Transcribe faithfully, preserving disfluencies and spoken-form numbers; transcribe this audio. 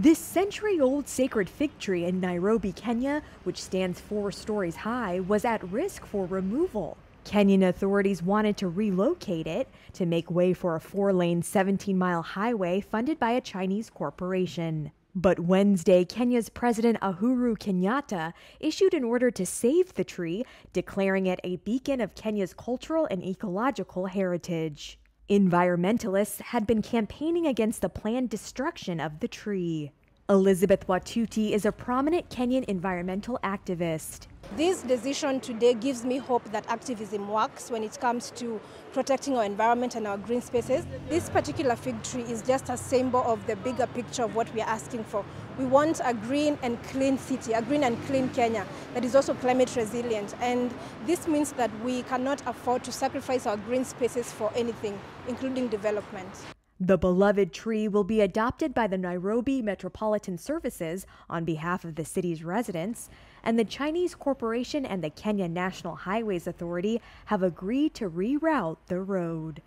This century-old sacred fig tree in Nairobi, Kenya, which stands four stories high, was at risk for removal. Kenyan authorities wanted to relocate it to make way for a four-lane, seventeen-mile highway funded by a Chinese corporation. But Wednesday, Kenya's President Uhuru Kenyatta issued an order to save the tree, declaring it a beacon of Kenya's cultural and ecological heritage. Environmentalists had been campaigning against the planned destruction of the tree. Elizabeth Watuti is a prominent Kenyan environmental activist. This decision today gives me hope that activism works when it comes to protecting our environment and our green spaces. This particular fig tree is just a symbol of the bigger picture of what we are asking for. We want a green and clean city, a green and clean Kenya that is also climate resilient. And this means that we cannot afford to sacrifice our green spaces for anything, including development. The beloved tree will be adopted by the Nairobi Metropolitan Services on behalf of the city's residents, and the Chinese corporation and the Kenya National Highways Authority have agreed to reroute the road.